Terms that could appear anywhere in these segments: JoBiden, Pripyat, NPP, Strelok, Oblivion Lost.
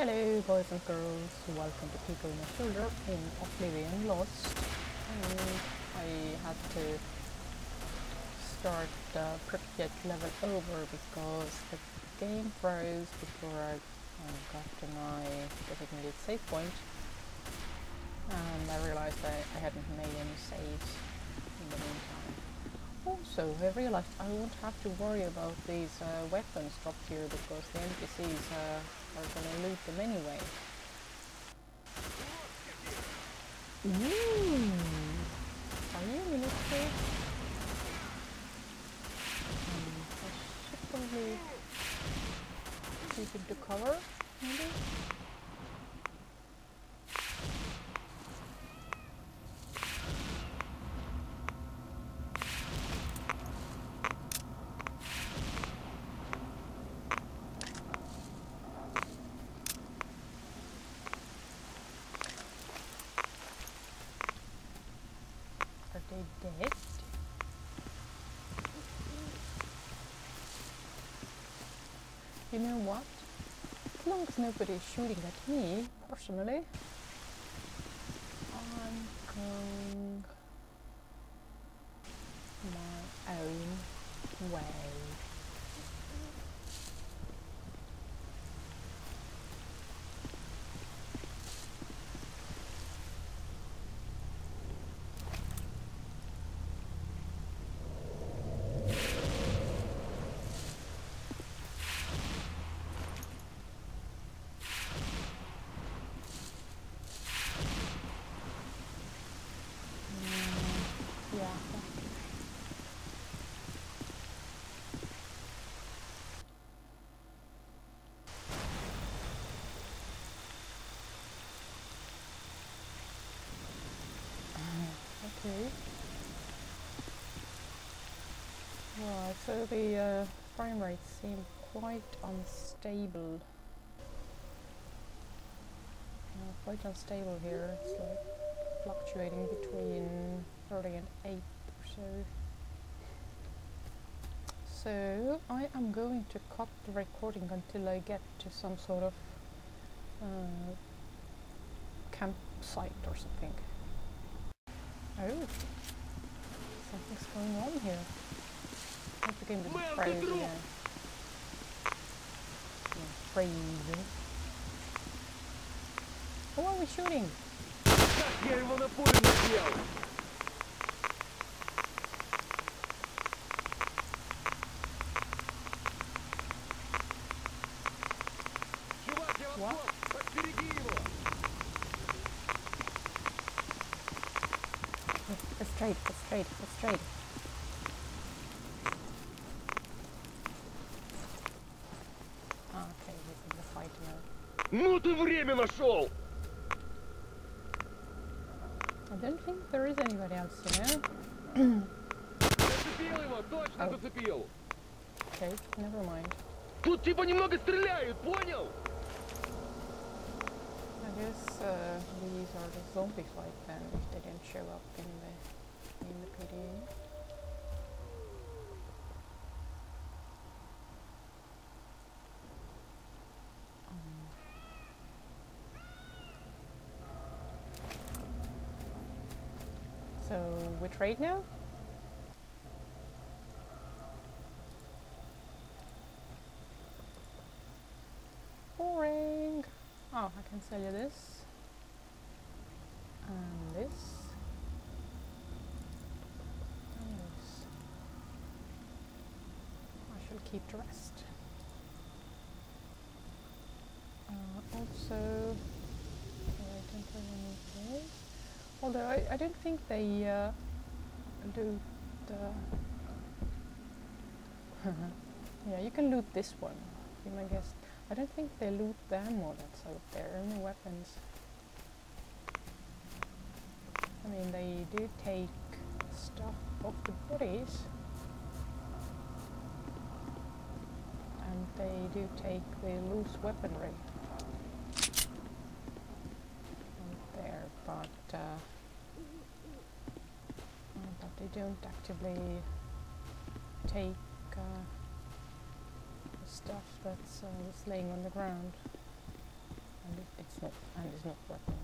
Hello boys and girls, welcome to People on My Shoulder in Oblivion Lost. And I had to start the Pripyat level over because the game froze before I got to my designated save point. And I realized I hadn't made any saves in the meantime. Also, I realized I won't have to worry about these weapons dropped here because the NPCs are gonna loot them anyway. Are you military? I should probably use it to cover, maybe? Dead. You know what? As long as nobody is shooting at me, personally, I'm going my own way. Right, so the frame rates seem quite unstable. Quite unstable here. It's like fluctuating between 30 and 8 or so. So I am going to cut the recording until I get to some sort of campsite or something. Oh, something's going on here. I have to get a bit crazy. Who are we shooting? Я его на поле надел. What? Let's trade, let's trade, let's trade. Okay, this is the fight now. Ну ты время нашел! I don't think there is anybody else, you know? Зацепил его, точно зацепил! Okay, never mind. Тут типа немного стреляют, понял? I guess these are the zombie fight then, if they didn't show up in the PD. So we trade now? Boring! Oh, I can sell you this, and this, and this. I shall keep the rest. Also, I don't really need this. Although I don't think they do the... Yeah, you can loot this one, be my guest. I don't think they loot the ammo that's out there, only weapons. I mean, they do take stuff off the bodies. And they do take the loose weaponry out there, but they don't actively take... stuff that's laying on the ground. it's not weapons.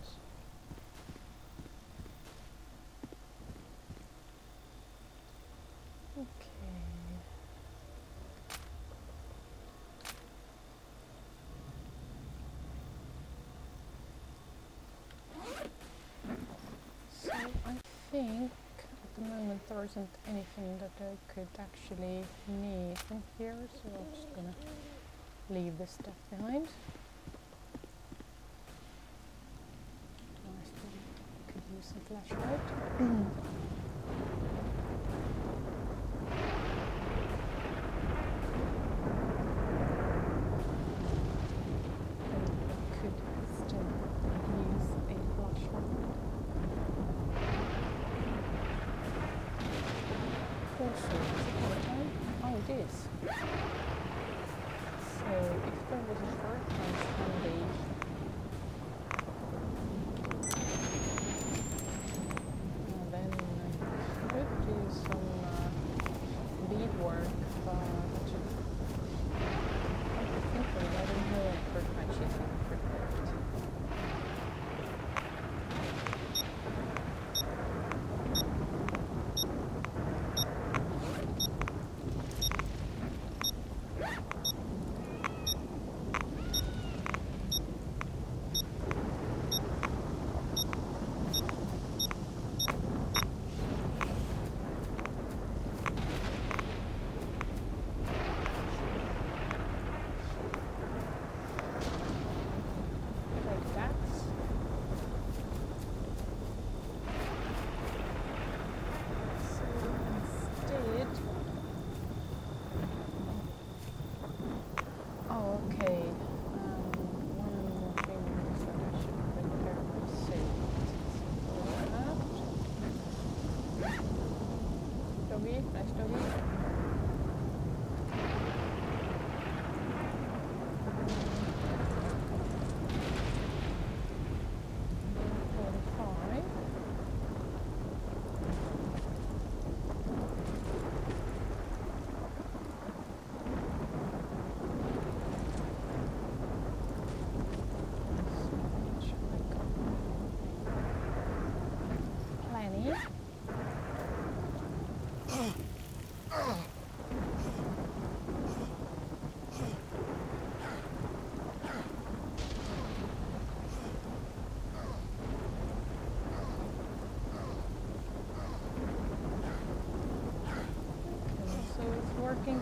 Okay. So I think at the moment there isn't anything that I could actually need in here, so I'm just gonna leave this stuff behind. I still could use some flashlight.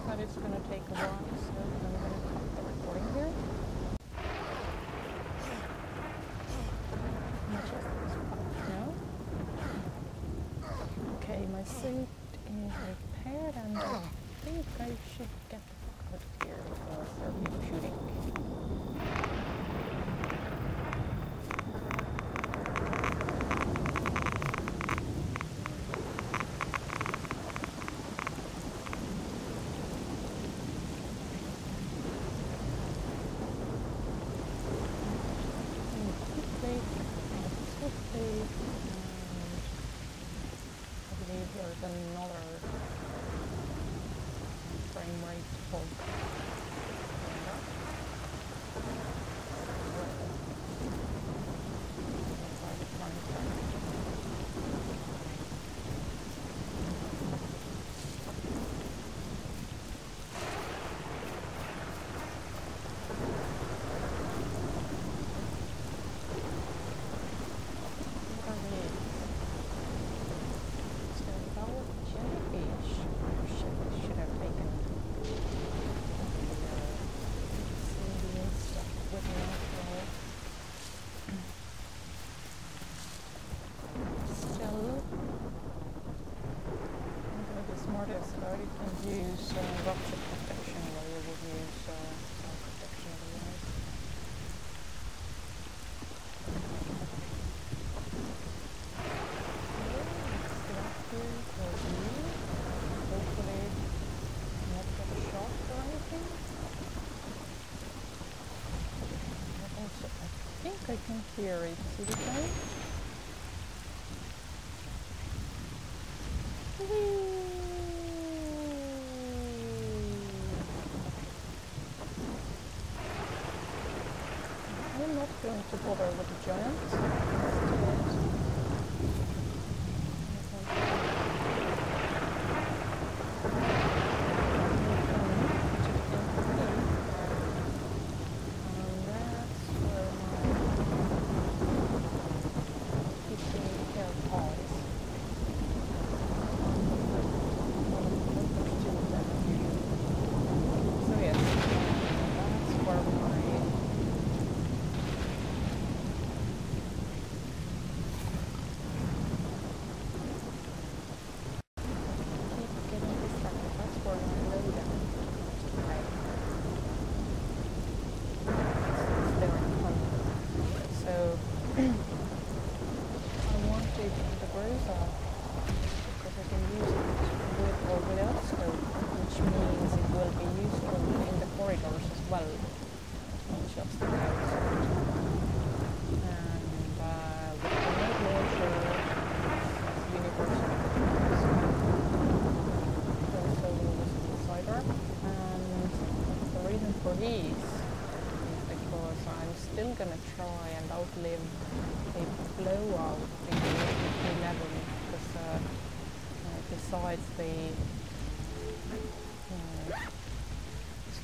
But it's going to take a while, so I'm going to cut the recording here. My chest is popped now. Okay, my suit is repaired, and I think I should get the fuck out of here before they're shooting. I can hear it. See the thing? I I'm not going to bother with the giants.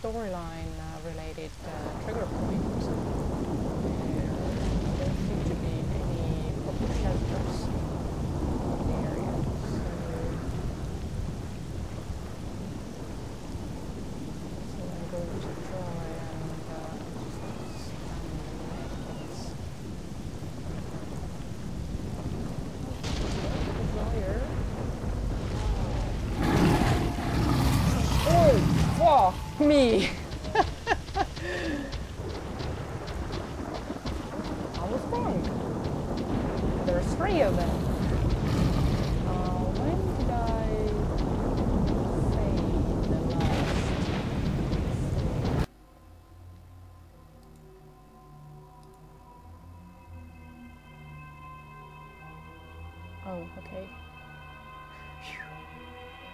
Storyline related trigger points. There don't seem to be any proper shelters in the area. So I'm going to try and just stand in this. Oh, fuck! Me. I was wrong. There are three of them. When did I say the last? Oh, okay. Phew.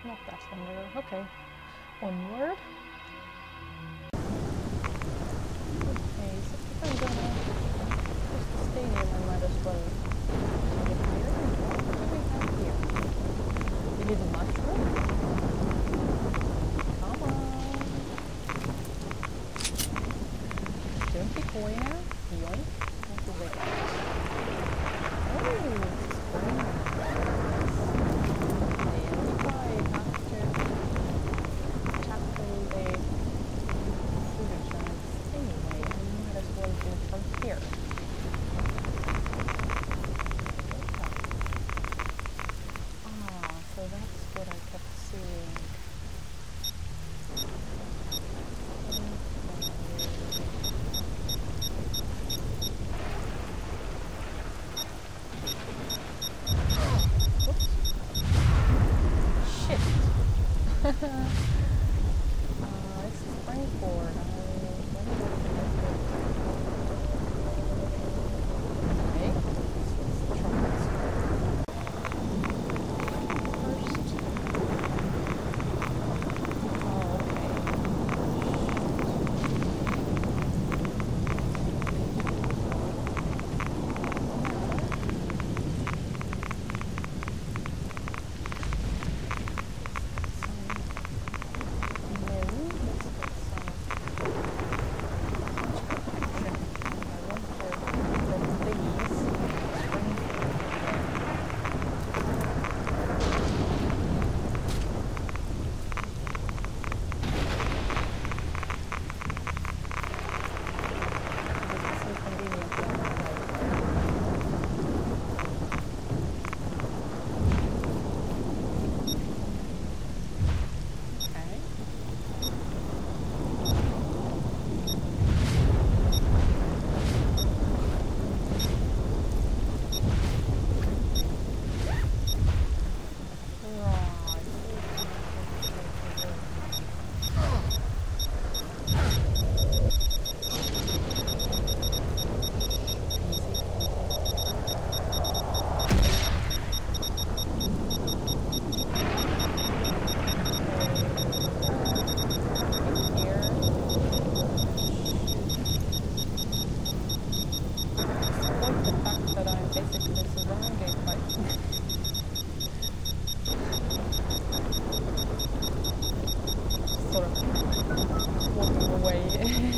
Not that long ago. Okay. Onward.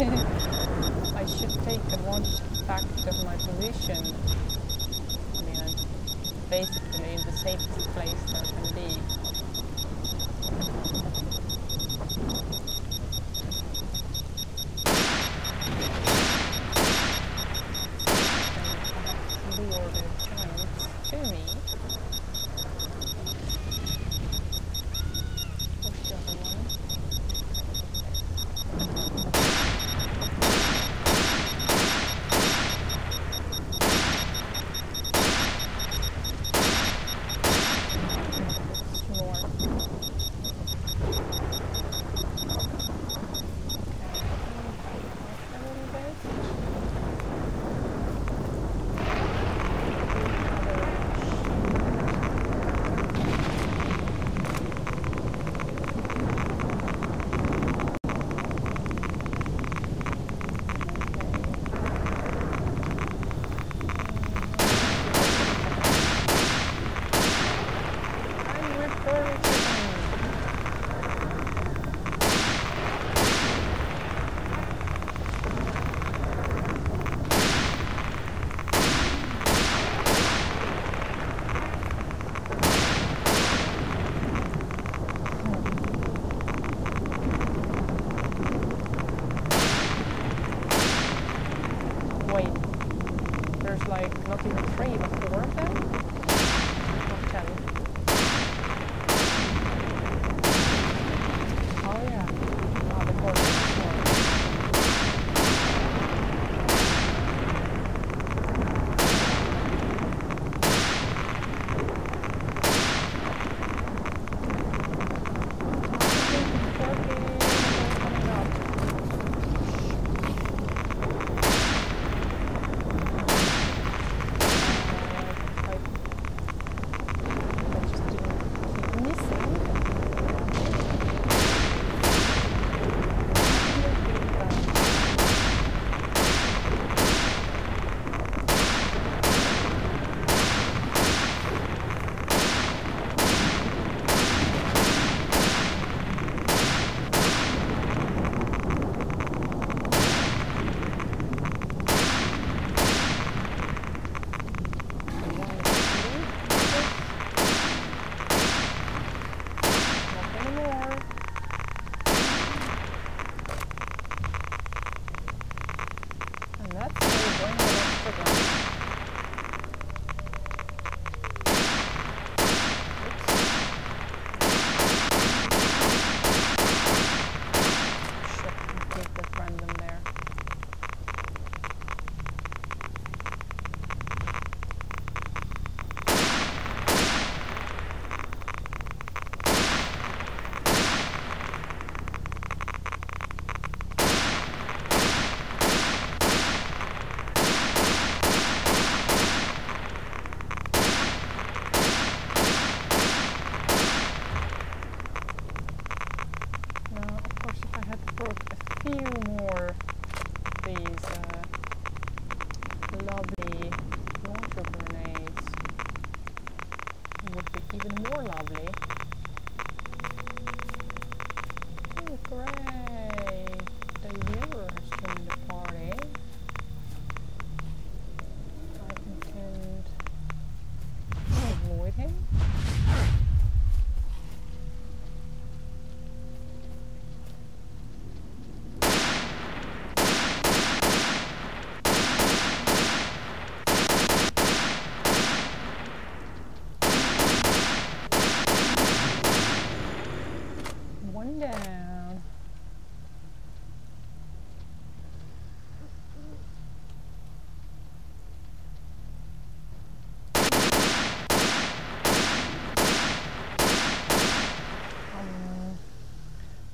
I should take advantage of the fact of my position. I mean, I'm basically in the safest place that I can be.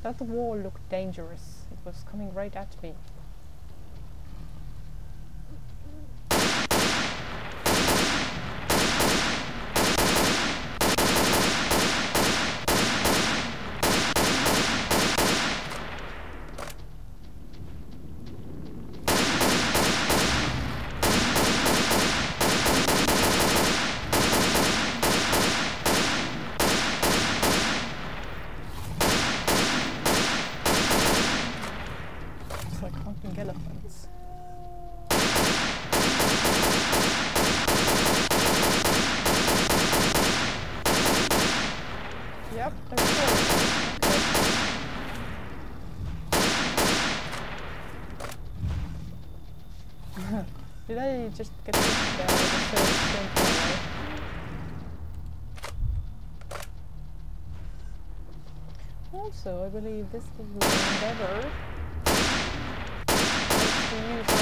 That wall looked dangerous. It was coming right at me. fucking elephants. Yep, they're good. Did I just get this guy? Also, I believe this is my endeavor to use my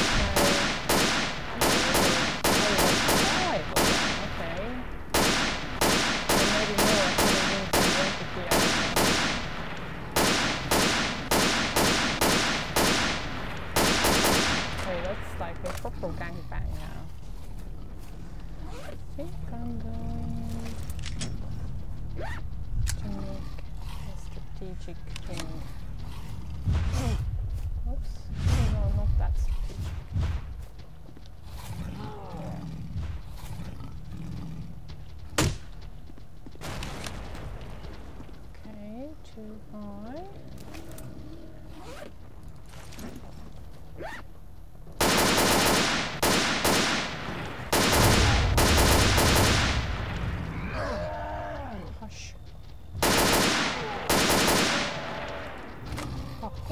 okay. So maybe more I can use my recipe out. Okay, that's like a proper gangbang now. I think I'm going to make strategic thing. Oops. No, not that strategic. Okay, too high.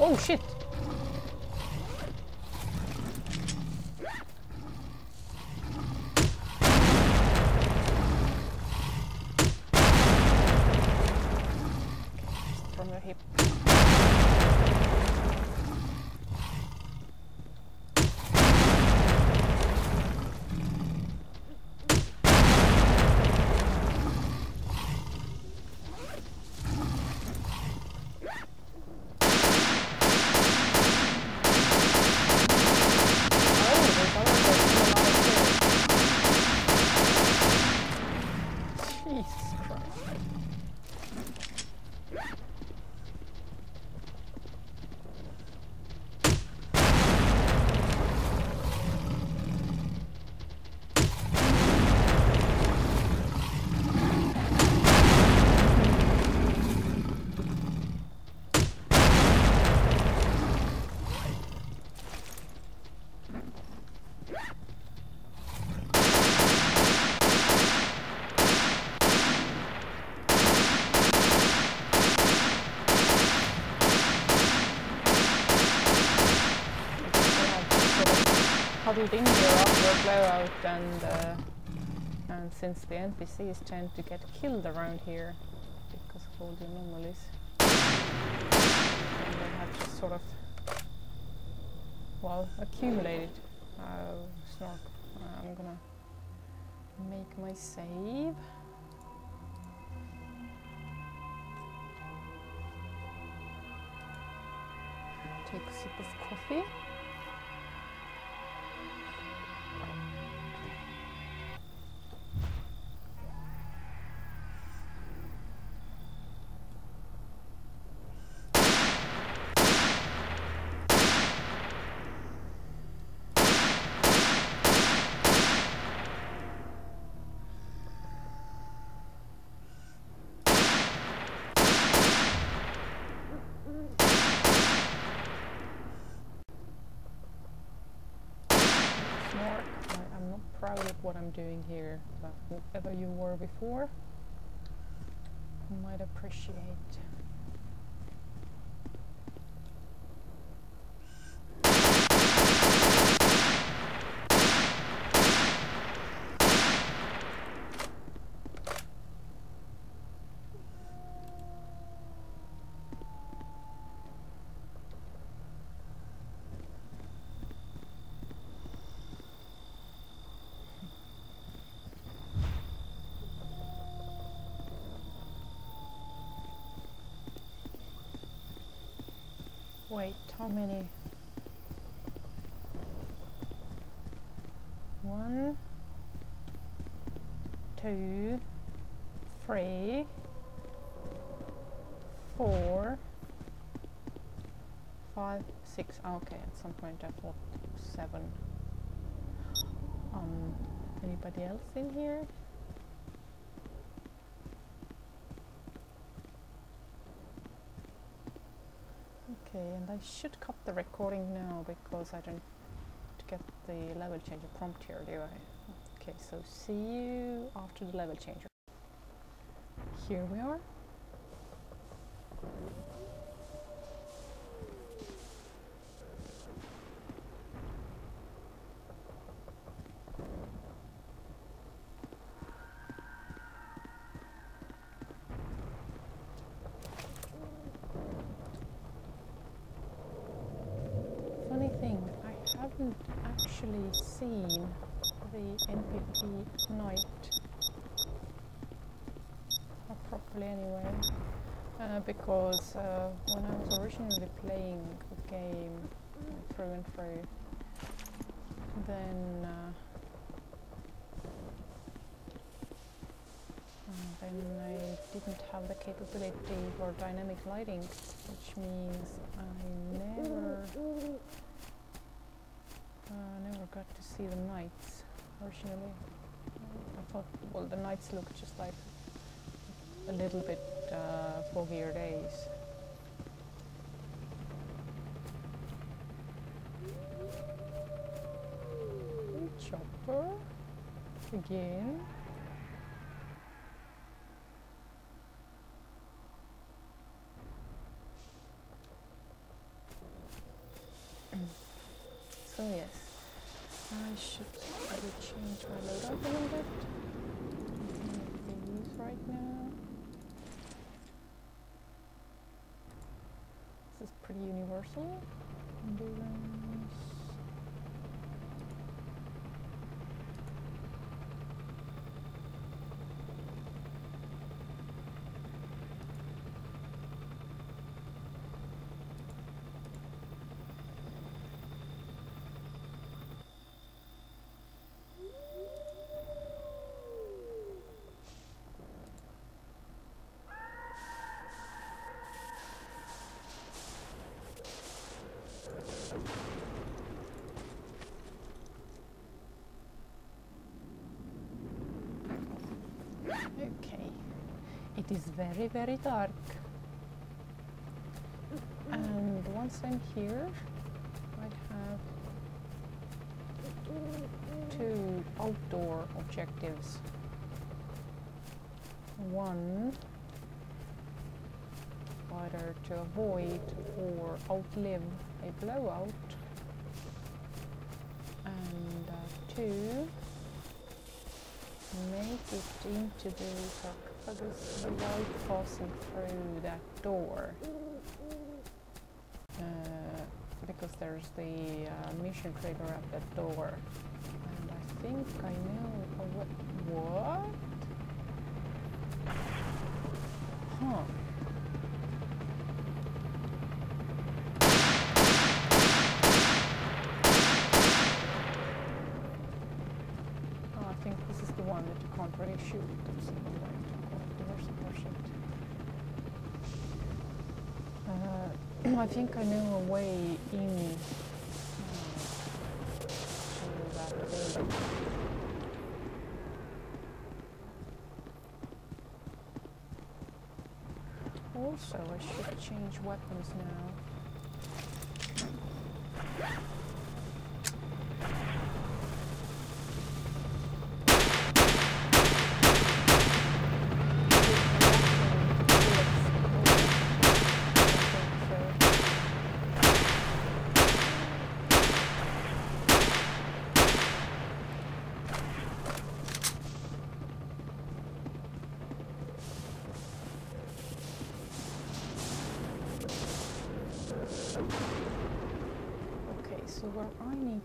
Oh shit! From your hip. Huddled in here after a blowout, and since the NPCs tend to get killed around here because of all the anomalies, and they have just sort of, well, accumulated. Oh, snark. I'm gonna make my save. Take a sip of coffee. What I'm doing here, but whoever you were before might appreciate. Wait, how many? 1, 2, 3, 4, 5, 6. Okay, at some point I thought 7. Anybody else in here? Okay, and I should cut the recording now because I don't get the level changer prompt here, do I? Okay, so see you after the level changer. Here we are. Seen the NPP night not properly anyway, because when I was originally playing the game through and through, then I didn't have the capability for dynamic lighting, which means I never got to see the nights originally. I thought, well, the nights look just like a little bit foggier days. Chopper again. So yes, I should probably change my load up a little bit. Anything loose right now. This is pretty universal. Endurance. Okay, it is very, very dark, and once I'm here, I have two outdoor objectives. One, either to avoid or outlive a blowout, and two, make it into the sarcophagus without passing through that door, because there's the mission trigger at that door, and I think I know what? Huh. Shoot, that's the right. I think I know a way in to that building. Also, I should change weapons now.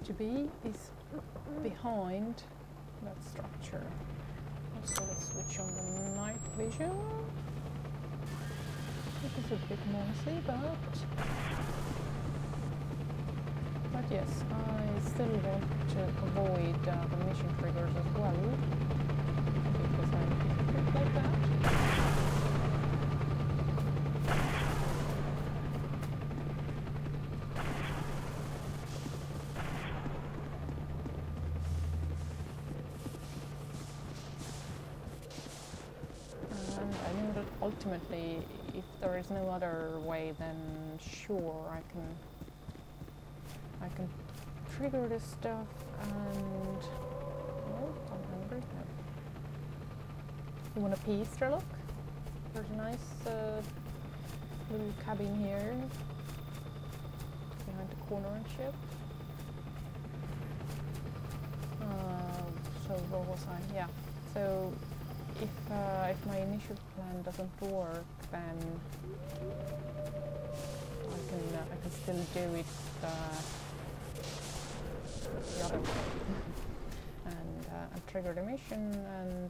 To be is behind that structure. So let's switch on the night vision. This is a bit noisy, but yes, I still want to avoid the mission triggers as well, because I'm difficult like that. Ultimately, if there is no other way, then sure, I can trigger this stuff and... Oh, I'm hungry now. You want a pee, Strelok? There's a nice little cabin here, behind the corner and ship. So where was I? Yeah. So if my initial plan doesn't work, then I can still do it the other way and trigger the mission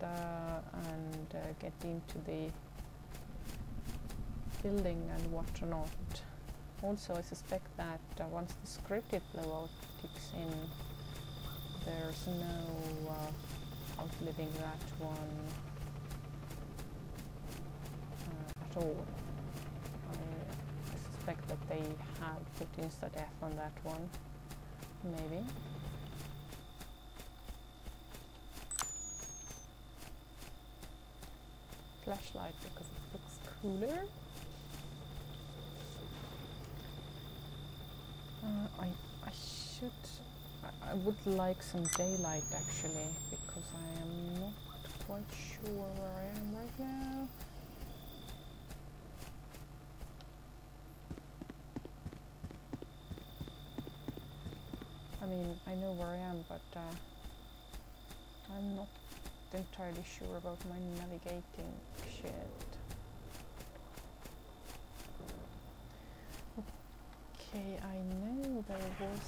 and get into the building and whatnot. Also, I suspect that once the scripted blowout kicks in, there's no outliving that one at all. I suspect that they have put insta-death on that one, maybe. Flashlight, because it looks cooler. I should... I would like some daylight actually, because I am not quite sure where I am right now. I mean, I know where I am, but I'm not entirely sure about my navigating shit. Okay, I know there was...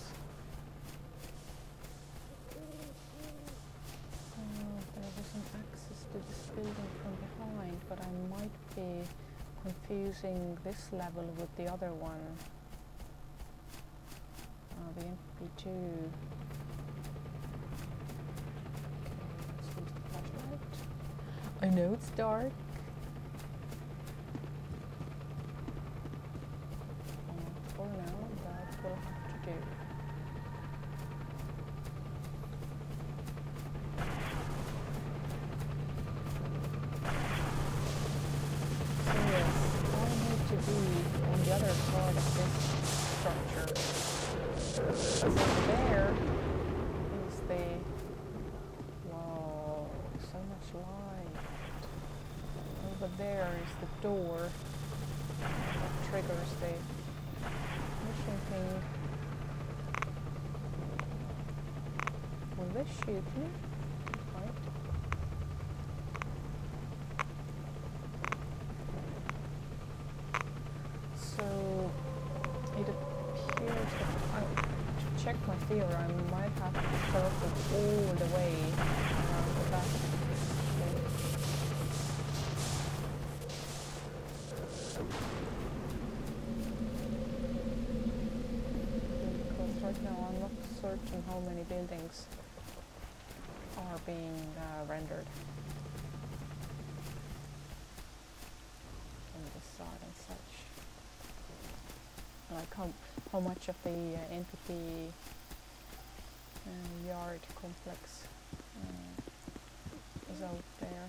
some access to this building from behind, but I might be confusing this level with the other one, the NPP2. Okay, let's use the flashlight. I know it's dark. For now, that will have to do. Door that triggers the mission thing. Will this shoot me? Right. So it appears that to check my theory, I might have to circle all the way around the back. And how many buildings are being rendered on this side and such. Like how much of the NPP yard complex is out there.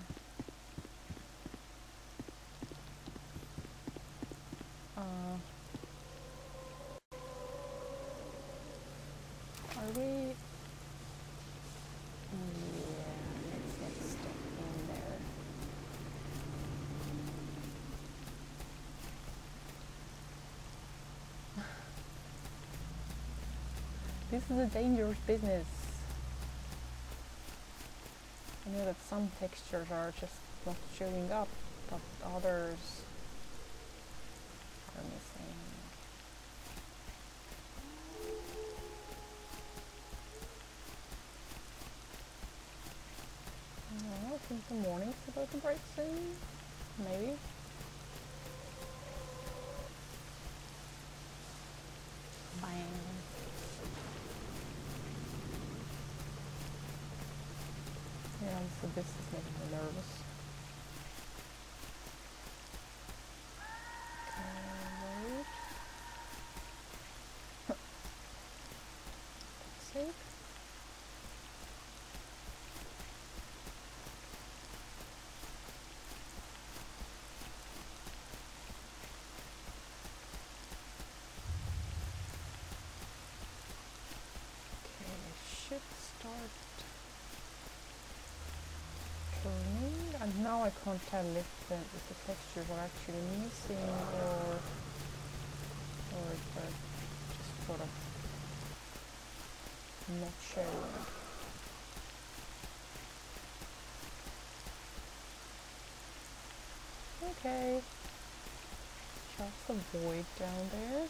This is a dangerous business. I know that some textures are just not showing up, but others are missing. I think the morning's about to break soon, maybe. So this is making me nervous. Okay, wait. Save. me, and now I can't tell if the texture were actually missing or if I just sort of not showing. Okay, just the void down there.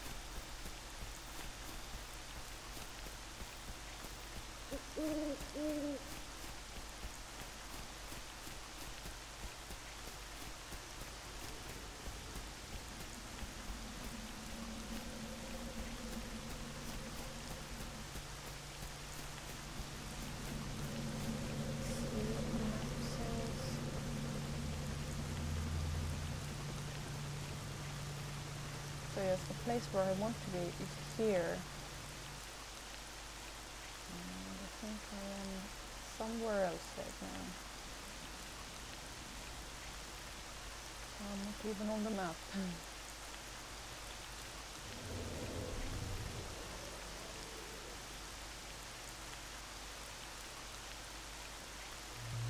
So yes, the place where I want to be is here. I think I am somewhere else right now. I'm not even on the map.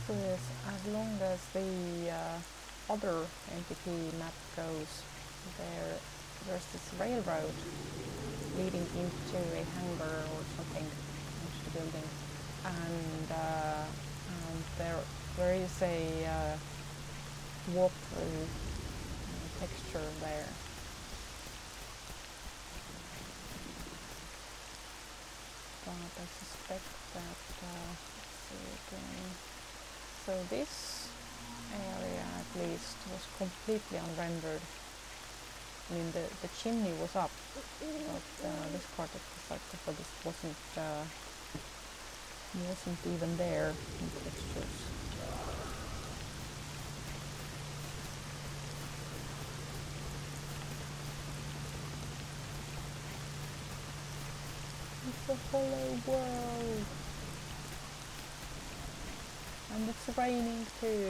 So yes, as long as the other NPP map goes, there's this railroad leading into a hangar or something, into the building. And there is a walkthrough texture there. But I suspect that, let's see again. So this area at least was completely unrendered. I mean, the chimney was up, but this part of the sarcophagus wasn't even there in the textures. It's a hollow world, and it's raining too.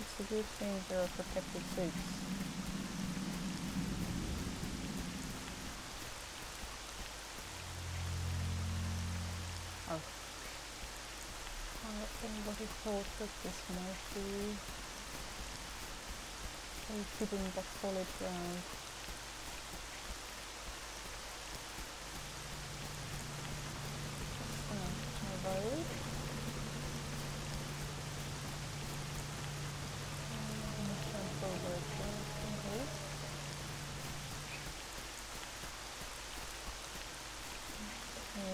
It's a good thing there are protective suits. Somebody thought that this might be a hidden but solid ground. That's not a road. I'm going to jump over it here.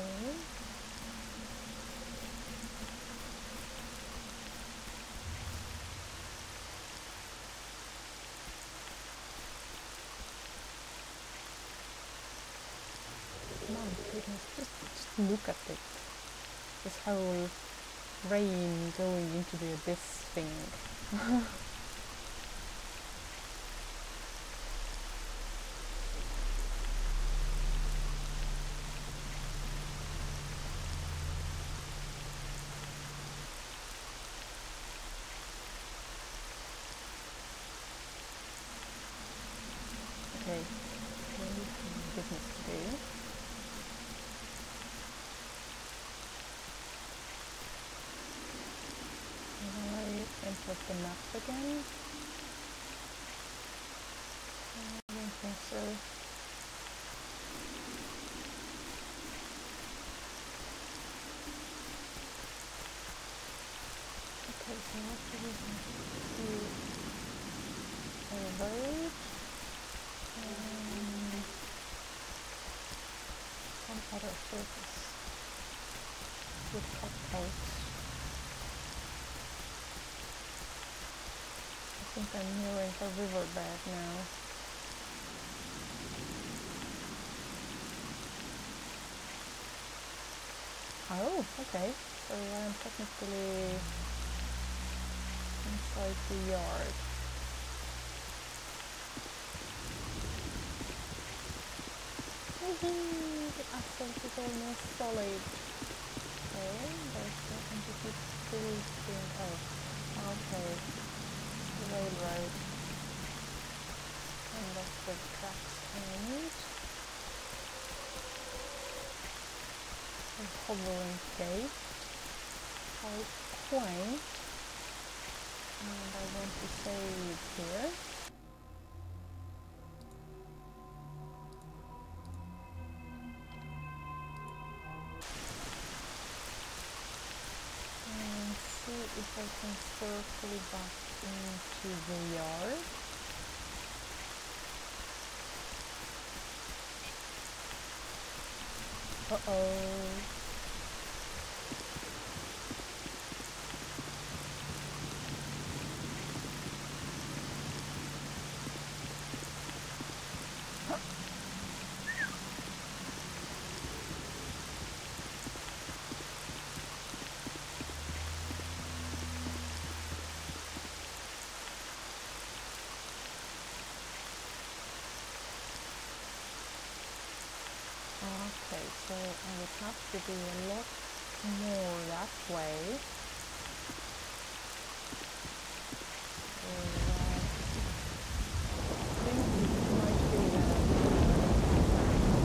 Okay. Just look at it. This whole rain going into the abyss thing. Okay, business to do. The map again? I don't think so. Okay, so what do we do? A road and some other surface with cutouts. I think I'm nearing the river bed now. Oh, okay. So I'm technically inside the yard. The asphalt is almost solid. Okay, there's the entity building. Oh, okay. Railroad, and that's the tracks end. A hovering gate. point, and I want to save here. And see if I can circle back into the yard. Uh-oh. So I would have to do a lot more that way. I think this might be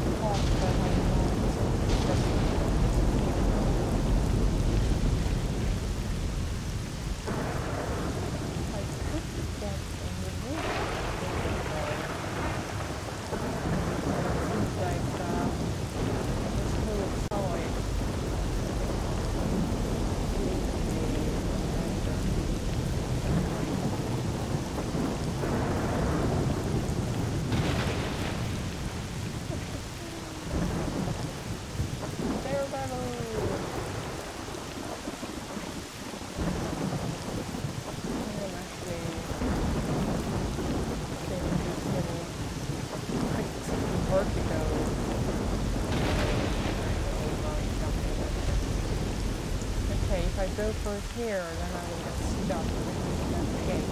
the part that I want. I could get in the middle. If I go for here, then I will get stuck in that gate.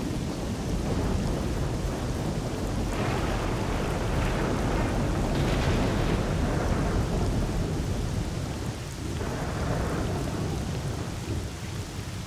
If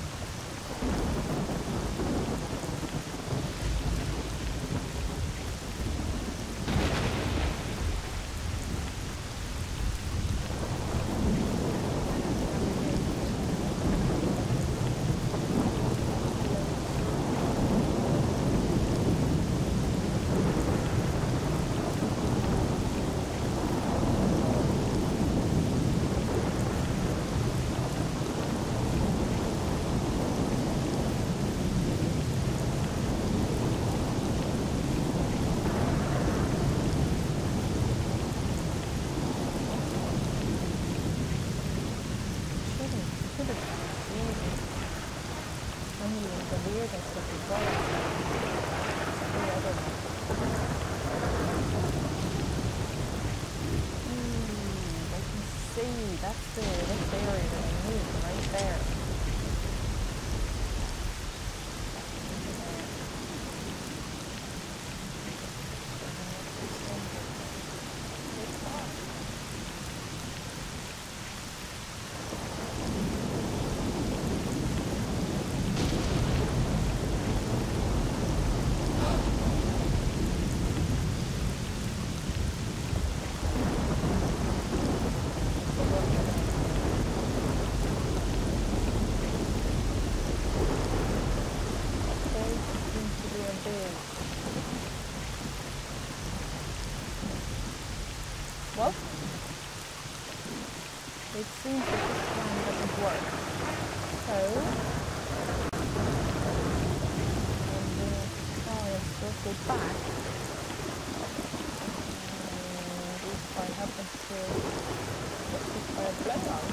I happen to get hit by a blackout.